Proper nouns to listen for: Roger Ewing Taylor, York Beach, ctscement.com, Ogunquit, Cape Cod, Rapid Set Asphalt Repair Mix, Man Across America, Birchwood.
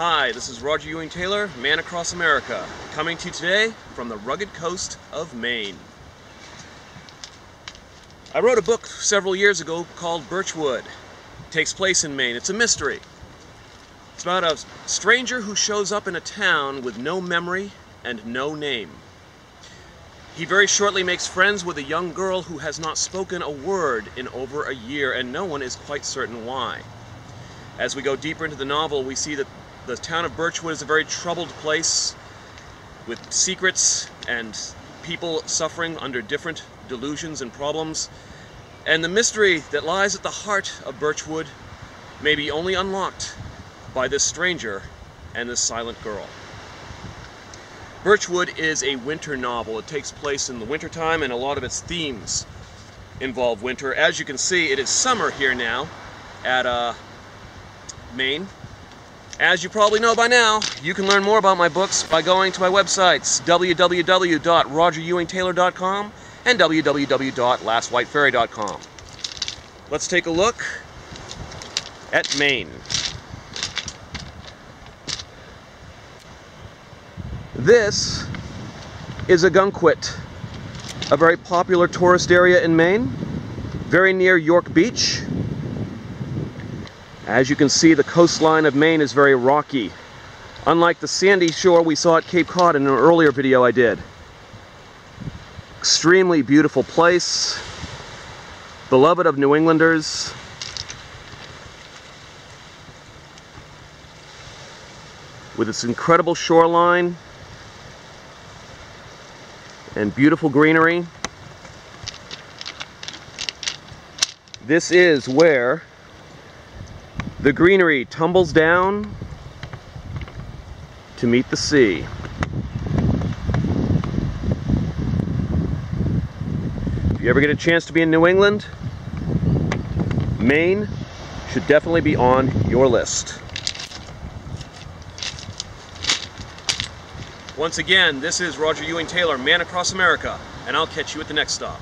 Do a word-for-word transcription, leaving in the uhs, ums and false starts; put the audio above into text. Hi, this is Roger Ewing Taylor, Man Across America, coming to you today from the rugged coast of Maine. I wrote a book several years ago called Birchwood. It takes place in Maine. It's a mystery. It's about a stranger who shows up in a town with no memory and no name. He very shortly makes friends with a young girl who has not spoken a word in over a year, and no one is quite certain why. As we go deeper into the novel, we see that the town of Birchwood is a very troubled place with secrets and people suffering under different delusions and problems. And the mystery that lies at the heart of Birchwood may be only unlocked by this stranger and this silent girl. Birchwood is a winter novel. It takes place in the wintertime, and a lot of its themes involve winter. As you can see, it is summer here now at uh, Maine. As you probably know by now, you can learn more about my books by going to my websites, w w w dot roger ewing taylor dot com and w w w dot last white fairy dot com. Let's take a look at Maine. This is Ogunquit, a very popular tourist area in Maine, very near York Beach. As you can see, the coastline of Maine is very rocky, unlike the sandy shore we saw at Cape Cod in an earlier video I did. Extremely beautiful place, beloved of New Englanders. With its incredible shoreline and beautiful greenery, this is where the greenery tumbles down to meet the sea. If you ever get a chance to be in New England, Maine should definitely be on your list. Once again, this is Roger Ewing Taylor, Man Across America, and I'll catch you at the next stop.